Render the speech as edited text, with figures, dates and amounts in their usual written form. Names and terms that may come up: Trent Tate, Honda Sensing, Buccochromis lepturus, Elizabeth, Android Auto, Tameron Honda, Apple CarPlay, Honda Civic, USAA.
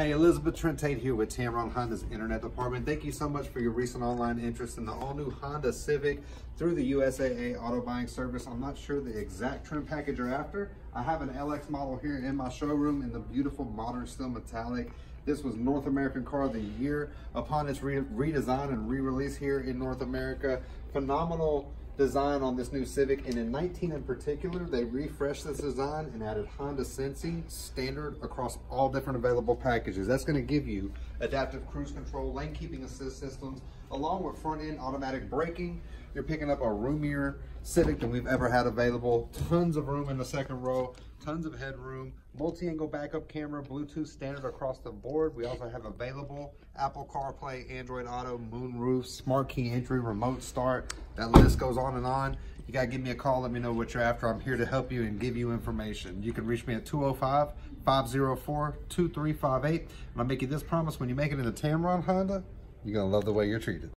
Hey, Elizabeth, Trent Tate here with Tameron Honda's Internet Department. Thank you so much for your recent online interest in the all-new Honda Civic through the USAA Auto Buying Service. I'm not sure the exact trim package you're after. I have an LX model here in my showroom in the beautiful modern steel metallic. This was North American Car of the Year upon its redesign and re-release here in North America. Phenomenal design on this new Civic, and in 19 in particular, they refreshed this design and added Honda Sensing standard across all different available packages. That's going to give you adaptive cruise control, lane keeping assist systems, along with front end automatic braking. You're picking up a roomier Civic than we've ever had available. Tons of room in the second row, tons of headroom, multi-angle backup camera, Bluetooth standard across the board. We also have available Apple CarPlay, Android Auto, moonroof, smart key entry, remote start. That list goes on and on. You gotta give me a call, let me know what you're after. I'm here to help you and give you information. You can reach me at 205-504-2358. And I'll make you this promise: when you make it in the Tameron Honda, you're gonna love the way you're treated.